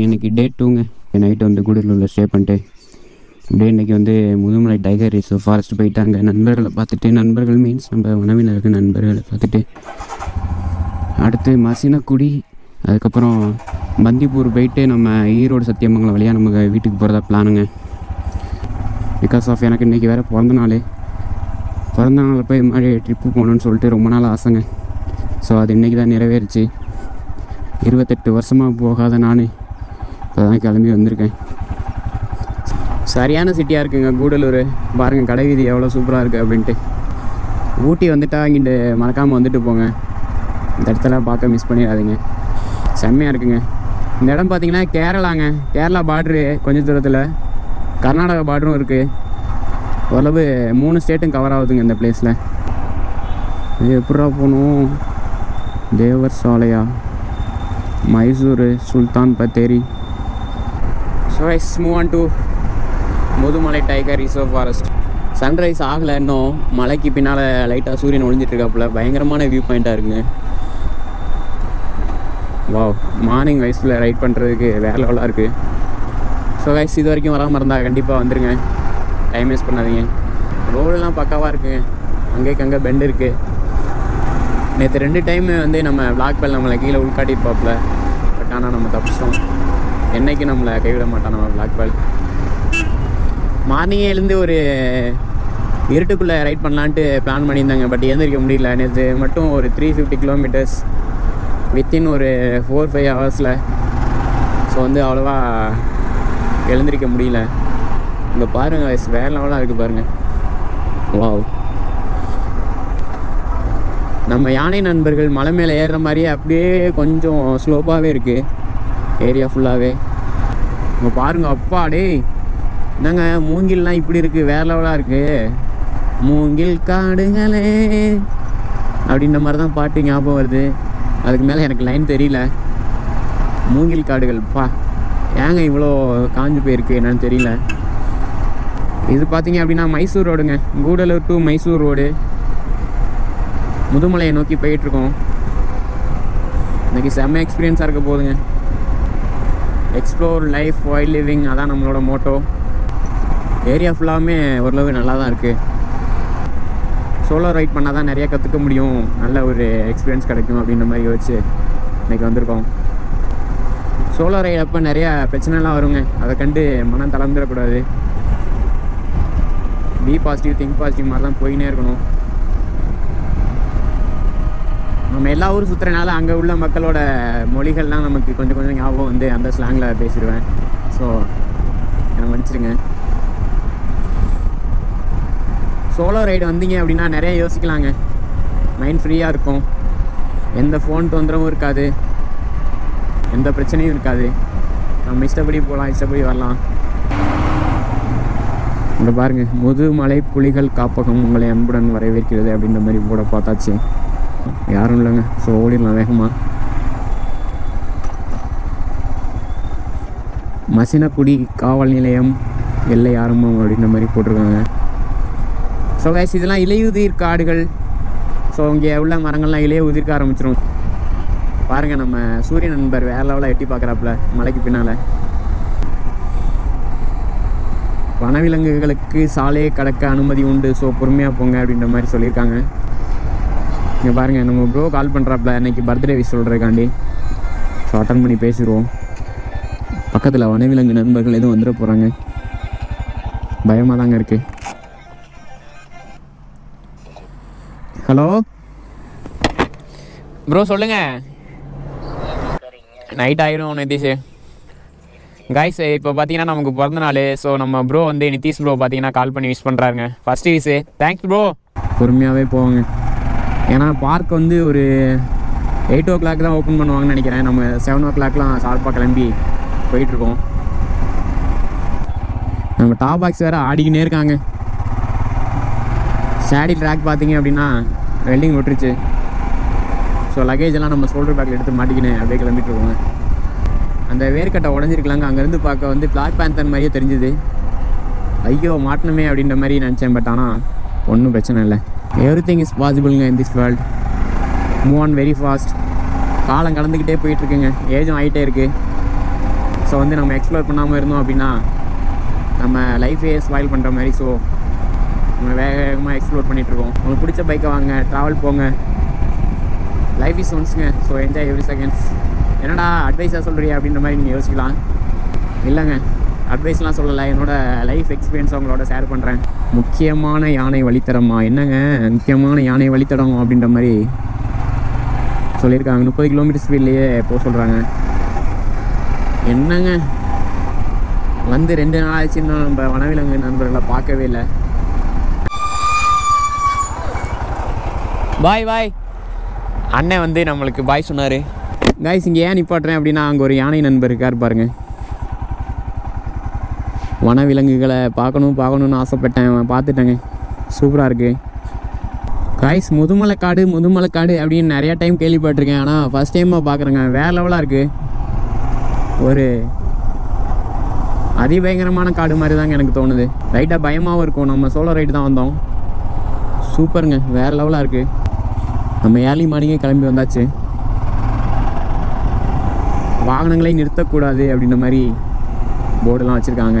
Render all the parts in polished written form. இன்னைக்கு டே 2ங்க. நைட்டு வந்து கூடலூரில் ஸ்டே பண்ணிட்டேன். அப்படியே இன்றைக்கி வந்து முதுமலை டைகர் ரிசர்வ் ஃபாரஸ்ட் போயிட்டாங்க. நண்பர்களை பார்த்துட்டு, நண்பர்கள் மீன்ஸ் நம்ம உணவில் இருக்க நண்பர்களை பார்த்துட்டு, அடுத்து மசினக்குடி, அதுக்கப்புறம் பந்திப்பூர் போயிட்டு நம்ம ஈரோடு சத்தியமங்கலம் வழியாக நமக்கு வீட்டுக்கு போகிறதா பிளானுங்க. பிகாஸ் ஆஃப் எனக்கு இன்றைக்கி வேறு பிறந்த நாளில் போய் மாதிரி ட்ரிப்பு போகணுன்னு சொல்லிட்டு ரொம்ப நாள் ஆசைங்க. ஸோ அது இன்றைக்கி தான் நிறைவேறிச்சு. 28 வருஷமாக போகாத நான் இப்போ தான் கிளம்பி வந்திருக்கேன். சரியான சிட்டியாக இருக்குங்க கூடலூர். பாருங்கள் கடை வீதி எவ்வளோ சூப்பராக இருக்குது அப்படின்ட்டு. ஊட்டி வந்துட்டால் இங்கிட்டு மறக்காமல் வந்துட்டு போங்க. இந்த இடத்துல பார்க்க மிஸ் பண்ணிடாதீங்க. செம்மையாக இருக்குங்க இந்த இடம். பார்த்திங்கன்னா கேரளாங்க. கேரளா பார்ட்ரு கொஞ்சம் தூரத்தில், கர்நாடகா பார்ட்ரும் இருக்குது. ஓரளவு 3 ஸ்டேட்டும் கவர் ஆகுதுங்க இந்த பிளேஸில். இது எப்படா போகணும்? தேவர் சாலையா, மைசூர், சுல்தான் பத்தேரி. ஸோ ஐஸ் move on to Mudumalai tiger reserve forest. Sunrise ஆகலை இன்னும். மலைக்கு பின்னால் லைட்டாக சூரியன் ஒழிஞ்சிட்ருக்காப்புல. பயங்கரமான வியூ பாயிண்ட்டாக இருக்குங்க. வா, மார்னிங் வைஸில் ரைட் பண்ணுறதுக்கு வேறு லெவலாக இருக்குது. ஸோ வைஸ் இது வரைக்கும் வராமல் இருந்தால் கண்டிப்பாக வந்துடுங்க. டைம் வேஸ்ட் பண்ணாதீங்க. ரோடெல்லாம் பக்காவாக இருக்குங்க. அங்கேக்கங்கே பெண்டு இருக்குது. நேற்று 2 டைமு வந்து நம்ம பிளாக் பெல் நம்மளை கீழே உள்காட்டிப்பாப்புல. பட் ஆனால் நம்ம தப்பிச்சோம். என்றைக்கு நம்மளை கைவிட மாட்டான் நம்ம பிளாக் பெல். மார்னிங்கே எழுந்து ஒரு இருட்டுக்குள்ளே ரைட் பண்ணலான்ட்டு பிளான் பண்ணியிருந்தாங்க. பட் எழுந்திரிக்க முடியல. நேற்று மட்டும் ஒரு 350 கிலோமீட்டர்ஸ் வித்தின் ஒரு 4-5 ஹவர்ஸில். ஸோ வந்து அவ்வளோவா எழுந்திரிக்க முடியல. இங்கே பாருங்கள் வயசு வேறு லெவலாக இருக்குது பாருங்கள். வாவ், நம்ம யானை நண்பர்கள் மலை மேலே ஏறுற மாதிரியே அப்படியே கொஞ்சம் ஸ்லோப்பாகவே இருக்குது ஏரியா ஃபுல்லாகவே. இங்கே பாருங்கள். அப்பா டே, என்னங்க மூங்கில்லாம் இப்படி இருக்குது, வேறு லெவலாக இருக்குது. மூங்கில் காடுங்களே அப்படின்ற மாதிரி தான் பாட்டு ஞாபகம் வருது. அதுக்கு மேலே எனக்கு லைன் தெரியல. மூங்கில் காடுகள் பா ஏங்க இவ்வளோ காஞ்சி போயிருக்கு என்னன்னு தெரியல. இது பார்த்திங்க அப்படின்னா மைசூர் ரோடுங்க. Gudalur to Mysore road. முதுமலையை நோக்கி போயிட்டுருக்கோம். இன்றைக்கி செம்ம எக்ஸ்பீரியன்ஸாக இருக்க போகுதுங்க. எக்ஸ்ப்ளோர் லைஃப், வைல்ட் லிவிங், அதான் நம்மளோட மோட்டோ. ஏரியா ஃபுல்லாகவுமே ஓரளவு நல்லா தான் இருக்குது. சோலோ ரைட் பண்ணால் தான் நிறையா கற்றுக்க முடியும், நல்ல ஒரு எக்ஸ்பீரியன்ஸ் கிடைக்கும் அப்படின்ற மாதிரி யோசிச்சு இன்றைக்கி வந்திருக்கோம். சோலோ ரைட் அப்போ நிறையா பிரச்சனைலாம் வருங்க. அதை கண்டு மனம் தளர்ந்துடக்கூடாது. பி பாசிட்டிவ், திங்க் பாசிட்டிவ் மாதிரி தான் போயின்னே இருக்கணும். நம்ம எல்லா ஊரும் சுற்றுறனால அங்கே உள்ள மக்களோட மொழிகள்லாம் நமக்கு கொஞ்சம் கொஞ்சம் ஞாபகம் வந்து அந்த ஸ்லாங்கில் பேசிடுவேன். ஸோ எனக்கு மன்னிச்சிடுங்க. சோலோ ரைடு வந்தீங்க அப்படின்னா நிறையா யோசிக்கலாங்க. மைண்ட் ஃப்ரீயாக இருக்கும். எந்த ஃபோன் தொந்தரவும் இருக்காது, எந்த பிரச்சனையும் இருக்காது. நம்ம இஷ்டப்படி போகலாம், இஷ்டப்படி வரலாம். இப்போ பாருங்கள், முதுமலை புலிகள் காப்பகம் உங்களை அன்புடன் வரவேற்கிறது அப்படின்ற மாதிரி போட பார்த்தாச்சு. யாரும் இல்லைங்க. ஸோ ஓடிடலாம் வேகமாக. மசினக்குடி காவல் நிலையம் எல்லை ஆரம்பம் அப்படின்ற மாதிரி போட்டிருக்காங்க. ஸோ கைஸ் இதெல்லாம் இலையுதிர் காடுகள். ஸோ இங்கே உள்ள மரங்கள்லாம் இலையை உதிர்க்க ஆரம்பிச்சிடும். பாருங்கள் நம்ம சூரிய நண்பர் வேறு லெவலாக எட்டி பார்க்குறாப்புல மலைக்கு பின்னால். வனவிலங்குகளுக்கு சாலையை கடக்க அனுமதி உண்டு, ஸோ பொறுமையாக போங்க அப்படின்ற மாதிரி சொல்லியிருக்காங்க. இங்கே பாருங்கள் நம்ம ப்ரோ கால் பண்ணுறாப்புல இன்றைக்கி பர்த்டே விஷ் சொல்கிறதுக்காண்டி. ஸோ அட்டன் பண்ணி பேசிடுவோம். பக்கத்தில் வனவிலங்கு நண்பர்கள் எதுவும் வந்துட போகிறாங்க. பயமாக தாங்க இருக்குது. ஹலோ ப்ரோ சொல்லுங்க. நைட் ஆயிரும் நிதிஷ். காய்ஸ் இப்போ பார்த்தீங்கன்னா நமக்கு பிறந்த நாள். ஸோ நம்ம ப்ரோ வந்து நிதிஷ் ப்ரோ பார்த்தீங்கன்னா கால் பண்ணி விஷ் பண்ணுறாருங்க. First wish thanks bro. பொறுமையாகவே போவாங்க. ஏன்னா பார்க் வந்து ஒரு 8 o'clock தான் ஓப்பன் பண்ணுவாங்கன்னு நினைக்கிறேன். நம்ம 7 o'clockலாம் ஷார்ப்பாக கிளம்பி போயிட்டுருக்கோம். நம்ம டாப் பாக்ஸ் வேறு ஆடிக்கினே இருக்காங்க. சேடி ட்ராக் பார்த்தீங்க அப்படின்னா வெல்டிங் விட்டுருச்சு. ஸோ லக்கேஜ் எல்லாம் நம்ம ஷோல்டர் பேக்கில் எடுத்து மாட்டிக்கினேன் அப்படியே கிளம்பிட்டு இருக்கோங்க. அந்த வேர்க்கட்டை உடஞ்சிருக்கலாங்க. அங்கேருந்து பார்க்க வந்து பிளாக் பேந்தர் மாதிரியே தெரிஞ்சுது. ஐயோ மாட்டணுமே அப்படின்ற மாதிரி நினச்சேன். பட் ஆனால் ஒன்றும் பிரச்சனை இல்லை. எவ்ரி திங் இஸ் பாசிபிள்ங்க in this world. Move on very fast. காலம் கலந்துக்கிட்டே போயிட்டுருக்குங்க. ஏஜும் ஆகிட்டே இருக்குது. ஸோ வந்து நம்ம எக்ஸ்ப்ளோர் பண்ணாமல் இருந்தோம் அப்படின்னா நம்ம லைஃபே ஸ்பாயில் பண்ணுற மாதிரி. ஸோ நம்ம வேக வேகமாக எக்ஸ்ப்ளோர் பண்ணிகிட்ருக்கோம். உங்களுக்கு பிடிச்ச பைக்கை வாங்க, ட்ராவல் போங்க, லைஃப் இஸ் ஒன்ஸுங்க. So enjoy every seconds. என்னடா அட்வைஸாக சொல்கிறியா அப்படின்ற மாதிரி நீங்கள் யோசிக்கலாம். இல்லைங்க, அட்வைஸ்லாம் சொல்லலை, என்னோடய லைஃப் எக்ஸ்பீரியன்ஸ் அவங்களோட ஷேர் பண்ணுறேன். முக்கியமான யானை வழித்தடமா? என்னங்க முக்கியமான யானை வழித்தடம் அப்படின்ற மாதிரி சொல்லியிருக்காங்க. 30 கிலோமீட்டர் ஸ்பீட்லேயே போக சொல்கிறாங்க. என்னங்க வந்து 2 நாள் ஆச்சுன்னா நம்ம வனவிலங்கு நண்பர்களை பார்க்கவே இல்லை. பாய் பாய் அண்ணன் வந்து நம்மளுக்கு பாய் சொன்னார். காய்ஸ் இங்கே ஏன் நிப்பாட்டுறேன் அப்படின்னா அங்கே ஒரு யானை நண்பர் இருக்கார் பாருங்கள். வனவிலங்குகளை பார்க்கணும்னு ஆசைப்பட்டேன், பார்த்துட்டேங்க. சூப்பராக இருக்குது காய்ஸ். முதுமலைக்காடு அப்படின்னு நிறையா டைம் கேள்விப்பட்டிருக்கேன், ஆனால் ஃபஸ்ட் டைமாக பார்க்குறேங்க. வேறு லெவலாக இருக்குது. ஒரு அதிபயங்கரமான காடு மாதிரி தாங்க எனக்கு தோணுது. ரைட்டாக பயமாகவும் இருக்கும். நம்ம சோலோ ரைடு தான் வந்தோம். சூப்பருங்க, வேறு லெவலாக இருக்குது. நம்ம ஏர்லி மார்னிங்கே கிளம்பி வந்தாச்சு. வாகனங்களே நிறுத்தக்கூடாது அப்படின்ற மாதிரி போர்டெல்லாம் வச்சுருக்காங்க.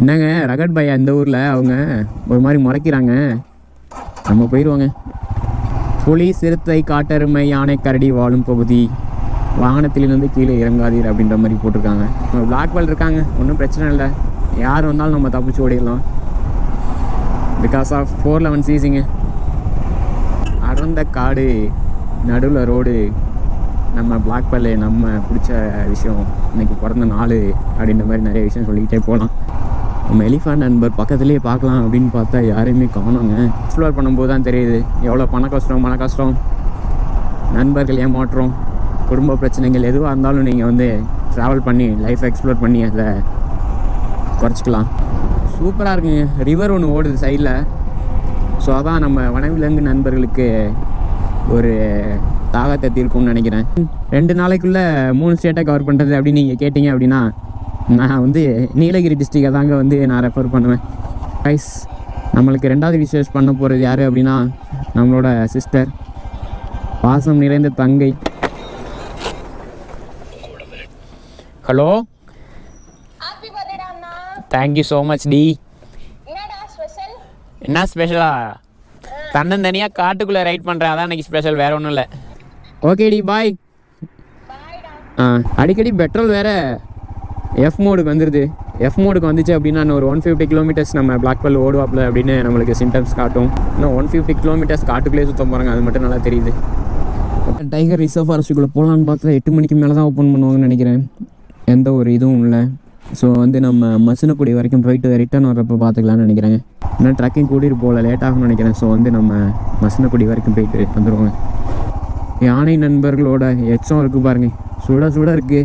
என்னங்க ரகட் பாயா இந்த ஊரில் அவங்க ஒரு மாதிரி முறைக்கிறாங்க. நம்ம போயிடுவாங்க. புலி, சிறுத்தை, காட்டெருமை, யானை, கரடி வாழும் பகுதி, வாகனத்திலிருந்து கீழே இறங்காதீர் அப்படின்ற மாதிரி போட்டிருக்காங்க. நம்ம பிளாக்வால் இருக்காங்க, ஒன்றும் பிரச்சனை இல்லை. யார் வந்தாலும் நம்ம தப்பிச்சு ஓடிடலாம். பிகாஸ் ஆஃப் 411 சீசிங்க. அடர்ந்த காடு, நடுவில் ரோடு, நம்ம பிளாக்வால் நம்ம பிடிச்ச விஷயம். இன்றைக்கி பிறந்த நாள் அப்படின்ற மாதிரி நிறைய விஷயம் சொல்லிக்கிட்டே போகலாம். நம்ம எலிஃபண்ட் நண்பர் பக்கத்துலேயே பார்க்கலாம் அப்படின்னு பார்த்தா யாரையுமே காணுங்க. எக்ஸ்ப்ளோர் பண்ணும்போது தான் தெரியுது எவ்வளோ பண கஷ்டம். நண்பர்கள் ஏமாற்றம், குடும்ப பிரச்சனைகள் எதுவாக இருந்தாலும் நீங்கள் வந்து ட்ராவல் பண்ணி லைஃப்பை எக்ஸ்ப்ளோர் பண்ணி அதை குறைச்சிக்கலாம். சூப்பராக இருக்குங்க. ரிவர் ஒன்று ஓடுது சைடில். ஸோ அதான் நம்ம வனவிலங்கு நண்பர்களுக்கு ஒரு தாகத்தை தீர்க்கும்னு நினைக்கிறேன். 2 நாளைக்குள்ளே 3 ஸ்டேட்டை கவர் பண்ணுறது அப்படின்னு நீங்கள் கேட்டிங்க அப்படின்னா நான் வந்து நீலகிரி டிஸ்ட்ரிக்டை தாங்க வந்து நான் ரெஃபர் பண்ணுவேன். கைஸ், நம்மளுக்கு 2வது விசேஷ் பண்ண போகிறது யார் அப்படின்னா நம்மளோட சிஸ்டர், பாசம் நிறைந்த தங்கை. ஹலோ, தேங்க்யூ ஸோ மச் டி. என்ன ஸ்பெஷலா? தன்னந்தனியாக காட்டுக்குள்ளே ரைட் பண்ணுறேன், அதான் இன்னைக்கு ஸ்பெஷல், வேறு ஒன்றும் இல்லை. ஓகே டி, பாய். அடிக்கடி பெட்ரோல் வேறு எஃப் மோடுக்கு வந்துடுது. எஃப் மோடுக்கு வந்துச்சு அப்படின்னா இன்னும் ஒரு 150 கிலோமீட்டர்ஸ் நம்ம பிளாக்வால் ஓடுவாப்பில் அப்படின்னு நம்மளுக்கு சிம்டம்ஸ் காட்டும். இன்னும் 150 கிலோமீட்டர்ஸ் காட்டுக்குள்ளேயே சுத்தம் போகிறாங்க, அது மட்டும் நல்லா தெரியுது. டைகர் ரிசர்வ் ஃபாரஸ்ட்டுக்குள்ளே போகலான்னு பார்த்தா 8 மணிக்கு மேலே தான் ஓப்பன் பண்ணுவாங்கன்னு நினைக்கிறேன். எந்த ஒரு இதுவும் இல்லை. ஸோ வந்து நம்ம மசினக்குடி வரைக்கும் போயிட்டு ரிட்டர்ன் வரப்போ பார்த்துக்கலான்னு நினைக்கிறேன். ஏன்னா ட்ரக்கிங் கூட்டிகிட்டு போகல, லேட்டாகும்னு நினைக்கிறேன். ஸோ வந்து நம்ம மசினக்குடி வரைக்கும் போயிட்டு வந்துடுவாங்க. யானை நண்பர்களோட எச்சம் இருக்குது பாருங்க, சுட இருக்குது.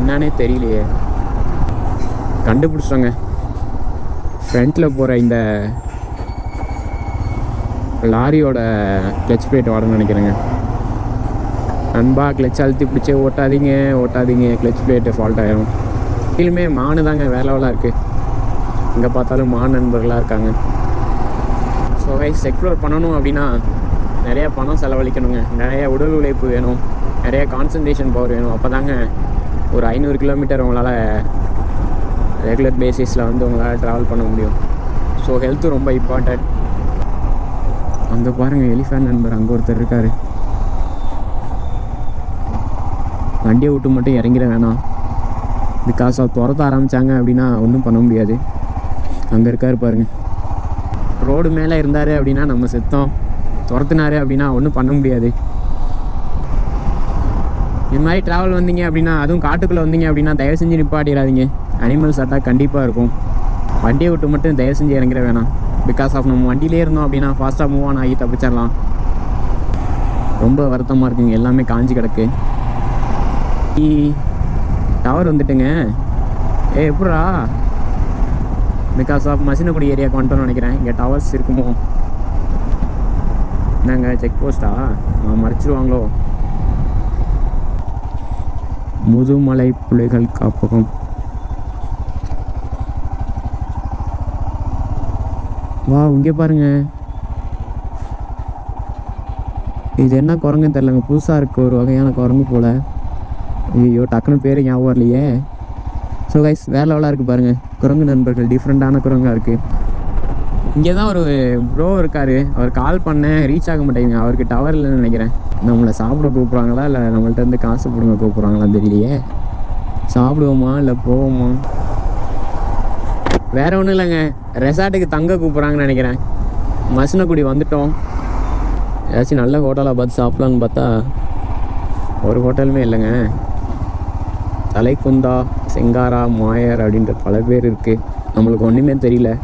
என்னன்னே தெரியலையே. கண்டுபிடிச்சோங்க, ஃப்ரண்ட்டில் போகிற இந்த லாரியோட கிளச் பிளேட் வாடன்னு நினைக்கிறேங்க. நண்பா கிளச் அழுத்தி பிடிச்சே ஓட்டாதீங்க, கிளச் பிளேட்டு ஃபால்ட் ஆகிடும். கீழுமே மானு தாங்க, வேற லெவலாக இருக்குது. எங்கே பார்த்தாலும் மான் நண்பர்களாக இருக்காங்க. ஸோ கைஸ், எக்ஸ்ப்ளோர் பண்ணணும் அப்படின்னா நிறையா பணம் செலவழிக்கணுங்க, நிறையா உடல் உழைப்பு வேணும், நிறையா கான்சன்ட்ரேஷன் பவர் வேணும். அப்போ தாங்க ஒரு 500 கிலோமீட்டர் உங்களால் ரெகுலர் பேசிஸில் வந்து உங்களால் ட்ராவல் பண்ண முடியும். ஸோ ஹெல்த்து ரொம்ப இம்பார்ட்டண்ட். அங்கே பாருங்கள் எலிஃபேண்ட் நண்பர் அங்கே ஒருத்தர் இருக்கார். வண்டியை விட்டு மட்டும் இறங்கிட வேணாம், because of Torataram Changa, Abdina, Unupanum Diaje, Angarkar Perni Road Mela Indare Abdina, Namaseto, Tortanare Abdina, Unupanum Diaje. In my travel on the Abdina, Adun Kartakul on the Abdina, the Air Party Ravinge, animals attack Kandipa Erko, Monday Automaton, the Air Singer and Gravana, because of no Monday layer no Abdina, faster move on Aita Pichala Rumba Varta marking Elame Kanji Karake. Tower on the thing, eh? Hey, pura because of Masinakudi area contour on the tower circumo Nanga checkpost, Marchuanglo Mudumalai Pulagal Kapakam Wow, Ungeparanga is then a cornet along Pusar Korogana Kornupola. You taken pairing hourly, eh? So, guys, well, all are burning, Kurungan and different Anakurungarki. Get our broker carry or Kalpana, reach our tower and again. Namla Sabro Kuprangala and I will turn the castle from Kuprangala the Lia Sabroma, La Poma. Where only a resatic Tanga Kuprang and again. Masinakudi on the tongue. As in Allah hotel about Saplan Bata or hotel mail. Alai Kunda, Singara, Maya, Radin, the Palaver, Namal Gondimentary.